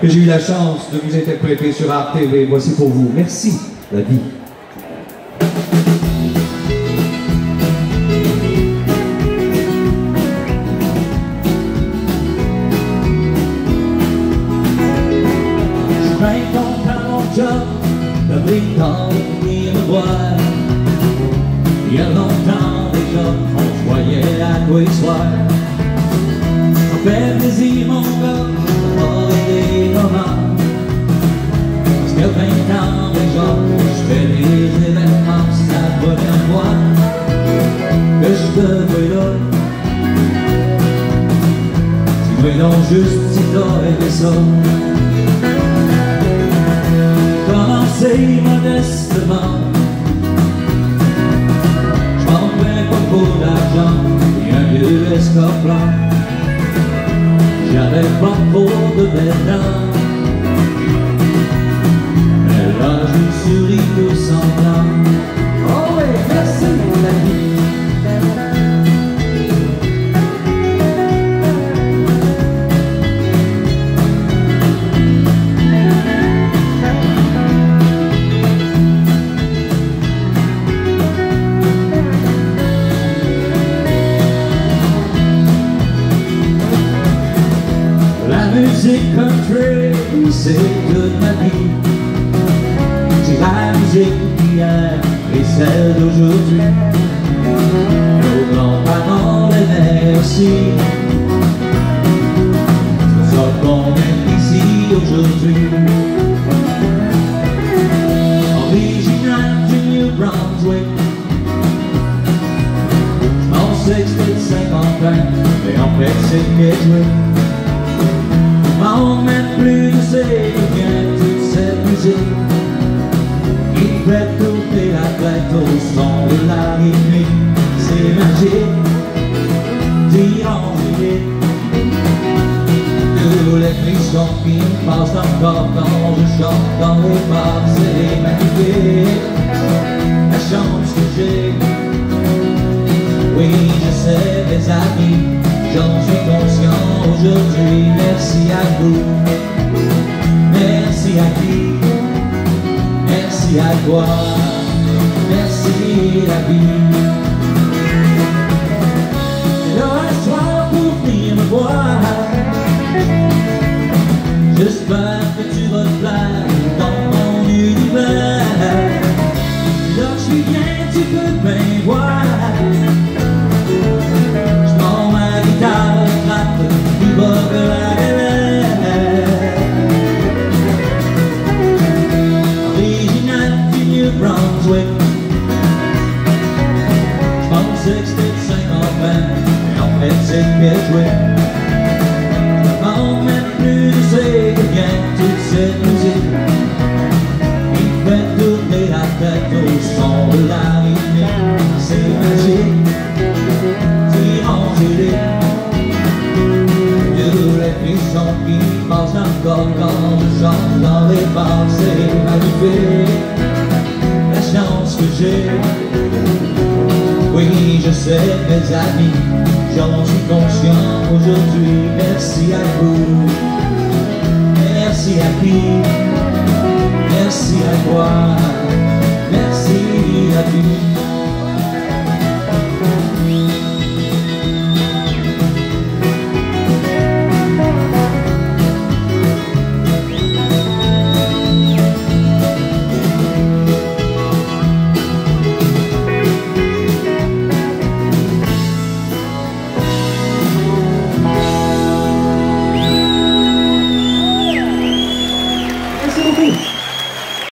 que j'ai eu la chance de vous interpréter sur Art TV. Voici pour vous. Merci, la vie. Je suis bien content de mon job, le britannique venir me voir. Il y a longtemps déjà, on se voyait à tous les soirs. Ça fait plaisir, mon gars, des moments. Parce que 20 ans déjà, je fais des événements. C'est la première fois que je te vois là. Tu veux donc juste si t'as aimé ça. Commencer modestement. Je m'en prends pas pour l'argent et un vieux escorplan. J'avais pas pour de belles dents, mais là je me souris tout semblant. Oh oui, merci mon ami. Musique country, c'est toute ma vie. C'est la musique d'hier et celle d'aujourd'hui. Nos grands-parents les merci. C'est ça qu'on est ici aujourd'hui. Original du New Brunswick. Je pensais que c'était 50 ans, mais en fait c'est bien joué. On met plus de ses liens, toute cette musique qui fait tourner la tête au son de la minuit. C'est magique, d'ironique. Tous les frissons qui me passent encore quand je chante dans les bars. C'est magnifique, la chance que j'ai. Oui, je sais mes amis, j'en suis conscient aujourd'hui. Merci à vous, merci à qui, merci à toi, merci la vie. Et là un soir pour venir me voir, j'espère que tu vas te plaire dans mon univers. Et là je viens, tu peux bien voir. C'est bien joué. On met plus de ses liens, toute cette musique il fait tourner la tête au son de la rythmique. C'est magique, tirangélique. Tous les frissons qui passent encore quand je chante dans les bars. C'est magnifique, la chance que j'ai. Oui, je sais mes amis, j'en suis conscient aujourd'hui. Merci à vous, merci à qui, merci à toi, merci à lui.